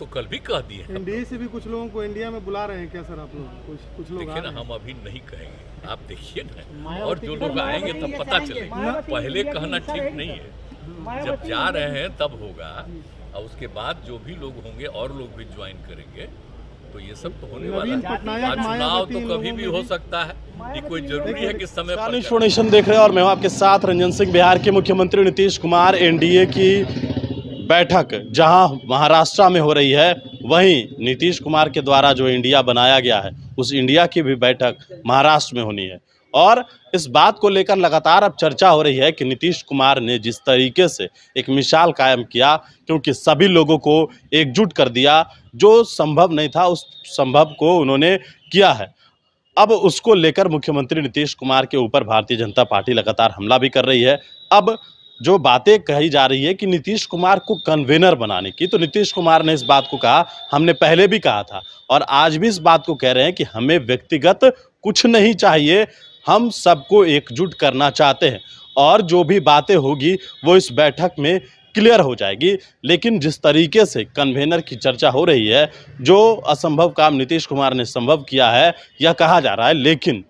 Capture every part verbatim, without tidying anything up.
तो कल भी कह दिए। एनडीए से भी कुछ लोगों को इंडिया में बुला रहे हैं क्या सर आप लोग? कुछ कुछ लोग देखिए ना, हम अभी नहीं कहेंगे, आप देखिए ना, और जो लोग आएंगे तब पता चलेगा। पहले कहना ठीक नहीं है, जब जा रहे हैं तब होगा, और उसके बाद जो भी लोग होंगे और लोग भी ज्वाइन करेंगे, तो ये सब तो होने वाला है। चुनाव तो कभी भी हो सकता है, ये कोई जरूरी है कि समय पर। इन्फॉर्मेशन देख रहे हैं और मैं आपके साथ रंजन सिंह। बिहार के मुख्यमंत्री नीतीश कुमार एनडीए की बैठक जहां महाराष्ट्र में हो रही है, वहीं नीतीश कुमार के द्वारा जो इंडिया बनाया गया है उस इंडिया की भी बैठक महाराष्ट्र में होनी है। और इस बात को लेकर लगातार अब चर्चा हो रही है कि नीतीश कुमार ने जिस तरीके से एक मिसाल कायम किया, क्योंकि सभी लोगों को एकजुट कर दिया, जो संभव नहीं था उस संभव को उन्होंने किया है। अब उसको लेकर मुख्यमंत्री नीतीश कुमार के ऊपर भारतीय जनता पार्टी लगातार हमला भी कर रही है। अब जो बातें कही जा रही है कि नीतीश कुमार को कन्वेनर बनाने की, तो नीतीश कुमार ने इस बात को कहा, हमने पहले भी कहा था और आज भी इस बात को कह रहे हैं कि हमें व्यक्तिगत कुछ नहीं चाहिए, हम सबको एकजुट करना चाहते हैं और जो भी बातें होगी वो इस बैठक में क्लियर हो जाएगी। लेकिन जिस तरीके से कन्वेनर की चर्चा हो रही है, जो असंभव काम नीतीश कुमार ने संभव किया है, यह कहा जा रहा है। लेकिन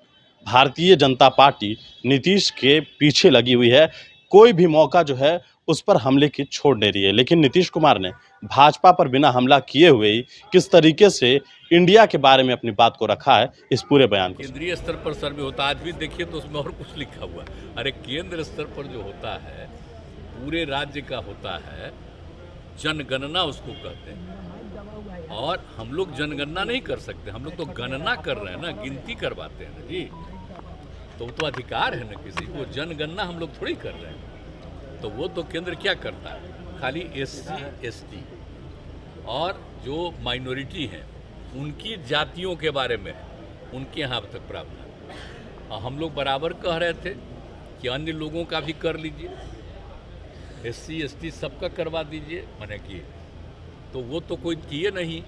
भारतीय जनता पार्टी नीतीश के पीछे लगी हुई है, कोई भी मौका जो है उस पर हमले की छोड़ दे रही है। लेकिन नीतीश कुमार ने भाजपा पर बिना हमला किए हुए ही किस तरीके से इंडिया के बारे में अपनी बात को रखा है, इस पूरे बयान को। केंद्रीय स्तर पर सर्वे होता है, आज भी देखिए तो उसमें और कुछ लिखा हुआ। अरे केंद्र स्तर पर जो होता है पूरे राज्य का होता है, जनगणना उसको कहते हैं, और हम लोग जनगणना नहीं कर सकते, हम लोग तो गणना कर रहे हैं ना, गिनती करवाते हैं ना जी, तो वो तो अधिकार है ना किसी को। जनगणना हम लोग थोड़ी कर रहे हैं, तो वो तो केंद्र क्या करता है, खाली एससी एसटी और जो माइनॉरिटी हैं उनकी जातियों के बारे में उनके यहाँ तक प्रावधान। और हम लोग बराबर कह रहे थे कि अन्य लोगों का भी कर लीजिए, एससी एसटी सबका करवा दीजिए, मैंने किए तो वो तो कोई किए नहीं,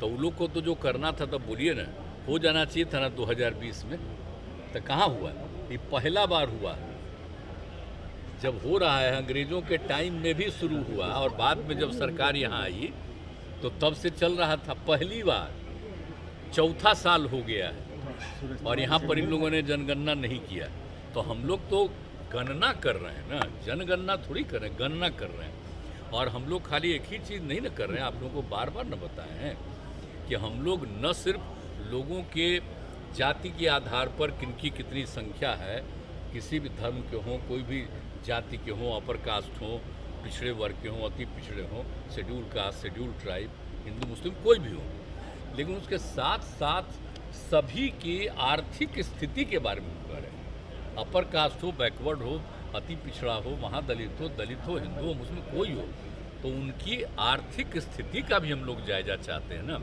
तो उन लोग को तो जो करना था तो बोलिए ना, हो जाना चाहिए था ना दो हज़ार बीस में, तो कहाँ हुआ? ये पहला बार हुआ जब हो रहा है। अंग्रेज़ों के टाइम में भी शुरू हुआ और बाद में जब सरकार यहाँ आई तो तब से चल रहा था, पहली बार चौथा साल हो गया है और यहाँ पर इन लोगों ने जनगणना नहीं किया। तो हम लोग तो गणना कर रहे हैं ना, जनगणना थोड़ी कर रहे हैं, गणना कर रहे हैं। और हम लोग खाली एक ही चीज़ नहीं ना कर रहे हैं, आप लोगों को बार बार न बताए हैं कि हम लोग न सिर्फ लोगों के जाति के आधार पर किनकी कितनी संख्या है, किसी भी धर्म के हों, कोई भी जाति के हों, अपर कास्ट हों, पिछड़े वर्ग के हों, अति पिछड़े हों, schedule caste, schedule tribe, Hindu Muslim कोई भी हो, लेकिन उसके साथ साथ सभी की आर्थिक स्थिति के बारे में कह रहे हैं। अपर कास्ट हो, बैकवर्ड हो, अति पिछड़ा हो, महादलित हो, दलित हो, हिंदू हो, मुस्लिम कोई हो, तो उनकी आर्थिक स्थिति का भी हम लोग जायजा चाहते हैं ना,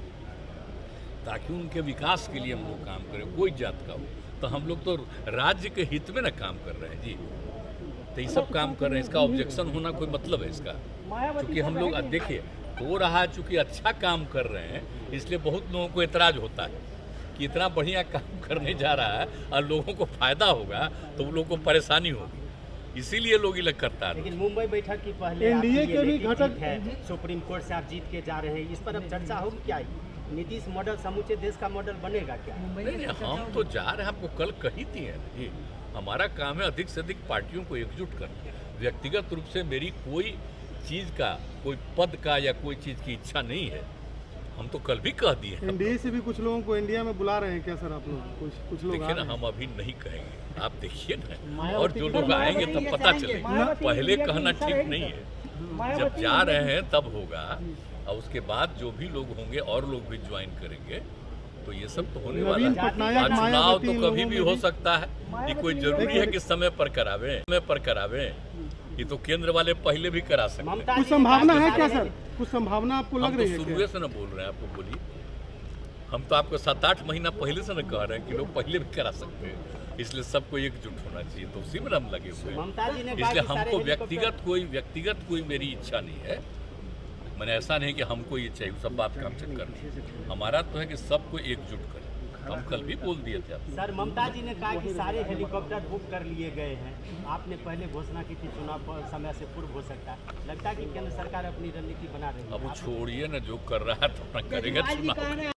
ताकि उनके विकास के लिए हम लोग काम करें, कोई जात का हो। तो हम लोग तो राज्य के हित में ना काम कर रहे हैं जी, तो ये सब काम कर रहे हैं। इसका ऑब्जेक्शन होना कोई मतलब है इसका? क्योंकि हम लोग देखिए हो रहा है, चूँकि अच्छा काम कर रहे हैं, इसलिए बहुत लोगों को एतराज़ होता है कि इतना बढ़िया काम करने जा रहा है और लोगों को फायदा होगा, तो उन लोगों को परेशानी होगी, इसीलिए लोग इलग करता है। लेकिन मुंबई बैठक की पहले एनडीए के भी घटक है, सुप्रीम कोर्ट से आप जीत के जा रहे हैं, इस पर अब चर्चा होगी क्या? नीतीश मॉडल समूचे देश का मॉडल बनेगा क्या? नहीं, हम तो जा रहे हैं, आपको कल कही थी है, हमारा काम है अधिक से अधिक पार्टियों को एकजुट करना। व्यक्तिगत रूप से मेरी कोई चीज़ का, कोई पद का या कोई चीज़ की इच्छा नहीं है, हम तो कल भी कह दिए। एनडीए से भी कुछ लोगों को इंडिया में बुला रहे हैं क्या सर आप लोग? कुछ कुछ लोग देखिए ना, हम अभी नहीं कहेंगे, आप देखिए ना, और जो लोग आएंगे तब पता चलेगा। पहले कहना ठीक नहीं है, जब जा रहे हैं तब होगा, और उसके बाद जो भी लोग होंगे और लोग भी ज्वाइन करेंगे, तो ये सब तो होने वाला है। चुनाव तो कभी भी हो सकता है, ये कोई जरूरी है कि समय पर करावे, समय पर करावे, ये तो केंद्र वाले पहले भी करा सकते हैं। कुछ संभावना है क्या सर? कुछ संभावना आपको लग रही है? शुरू से ना बोल रहे हैं, आपको बोलिए, हम तो आपको सात आठ महीना पहले से न कह रहे हैं कि लोग पहले भी करा सकते हैं, इसलिए सबको एकजुट होना चाहिए, तो उसी में हम लगे हुए हैं। इसलिए हमको व्यक्तिगत कोई व्यक्तिगत कोई मेरी इच्छा नहीं है, मैंने ऐसा नहीं कि हमको ये चाहिए सब बात काम चल कर, हमारा तो है कि सबको एकजुट करें। हम कल भी बोल दिए थे। सर, ममता जी ने कहा कि सारे हेलीकॉप्टर बुक कर लिए गए हैं, आपने पहले घोषणा की थी चुनाव समय से पूर्व हो सकता है, लगता है कि केंद्र सरकार अपनी रणनीति बना रही है। अब छोड़िए ना, जो कर रहा है तो अपना करेगा।